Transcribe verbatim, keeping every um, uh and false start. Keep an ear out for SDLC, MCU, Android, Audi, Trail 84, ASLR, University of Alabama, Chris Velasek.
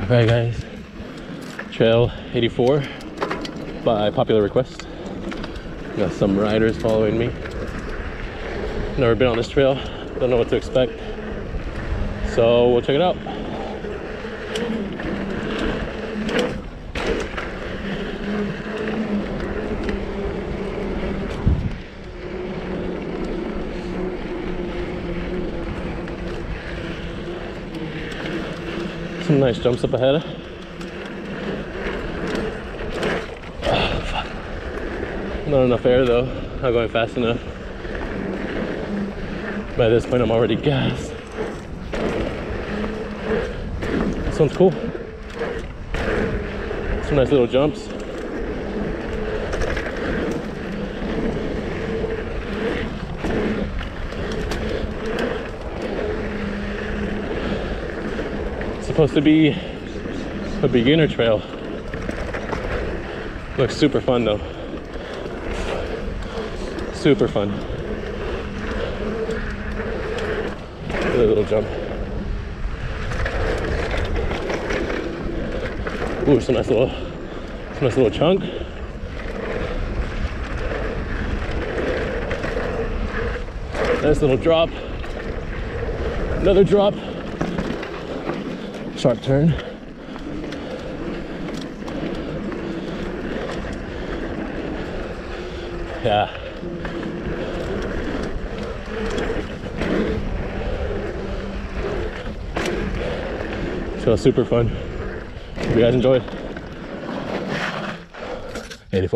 Alright guys, Trail eighty-four by popular request. Got some riders following me. Never been on this trail, don't know what to expect, so we'll check it out. Some nice jumps up ahead. Oh, fuck. Not enough air though. Not going fast enough. By this point, I'm already gassed. This one's cool. Some nice little jumps. Supposed to be a beginner trail. Looks super fun though. Super fun. A little jump. Ooh, some nice little, some nice little chunk. Nice little drop. Another drop. Sharp turn. Yeah. So super fun. Hope you guys enjoyed. eighty-four.